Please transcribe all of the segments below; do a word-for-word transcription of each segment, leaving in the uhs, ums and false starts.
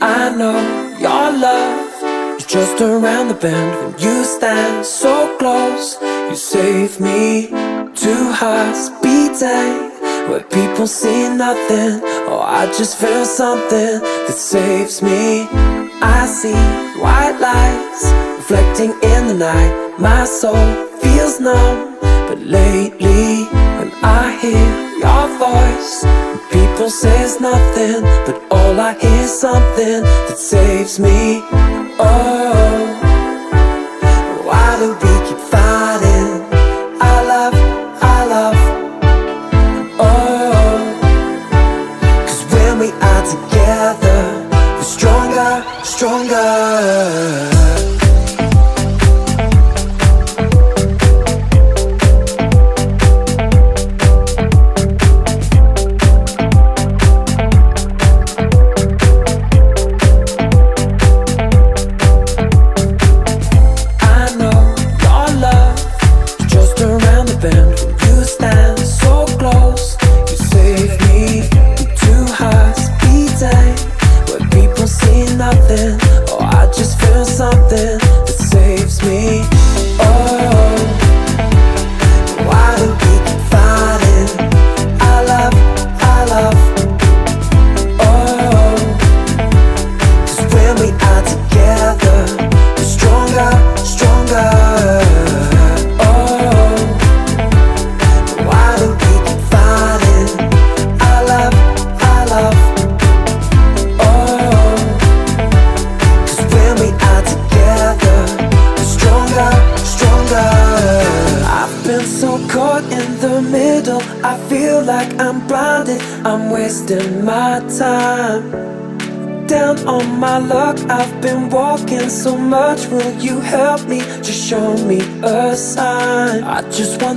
I know your love is just around the bend. When you stand so close, you save me. Two hearts beating, where people see nothing. Oh, I just feel something that saves me. I see white lights reflecting in the night. My soul feels numb, but lately when I hear your voice, people says nothing, but all I hear is something that saves me. Oh, why do we keep fighting? I love, I love. Oh, 'cause when we are together, we're stronger, stronger.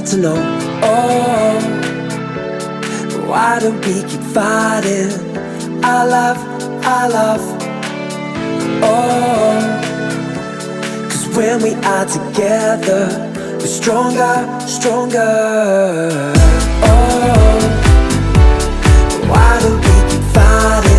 To know, oh, why do we keep fighting? I love, I love, oh, 'cause when we are together, we're stronger, stronger. Oh, why do we keep fighting?